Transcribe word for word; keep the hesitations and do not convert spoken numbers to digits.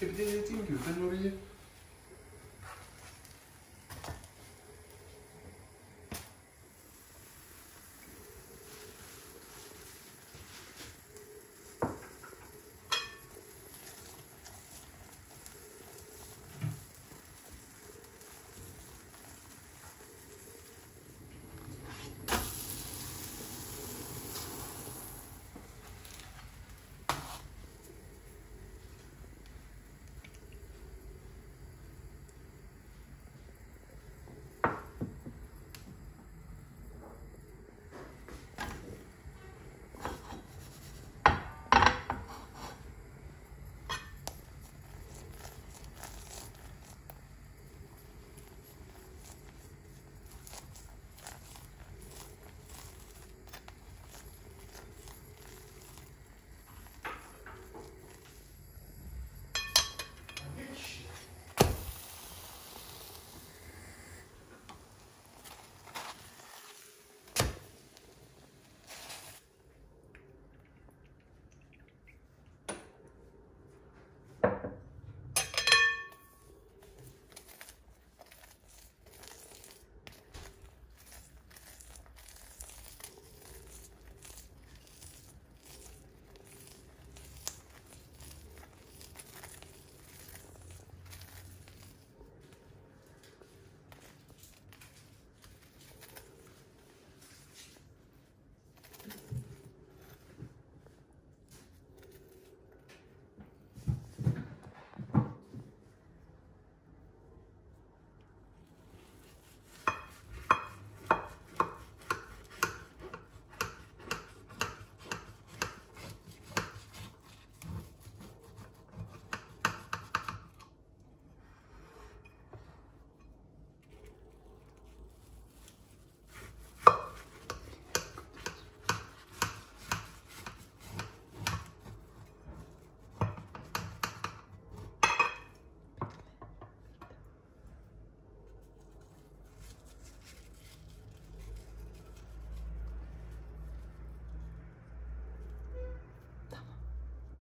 Capitaine du team, tu veux pas de m'oublier?